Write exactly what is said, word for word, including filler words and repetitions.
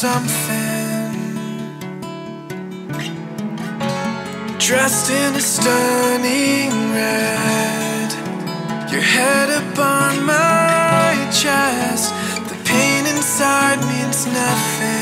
something, dressed in a stunning red, your head upon my chest. The pain inside means nothing.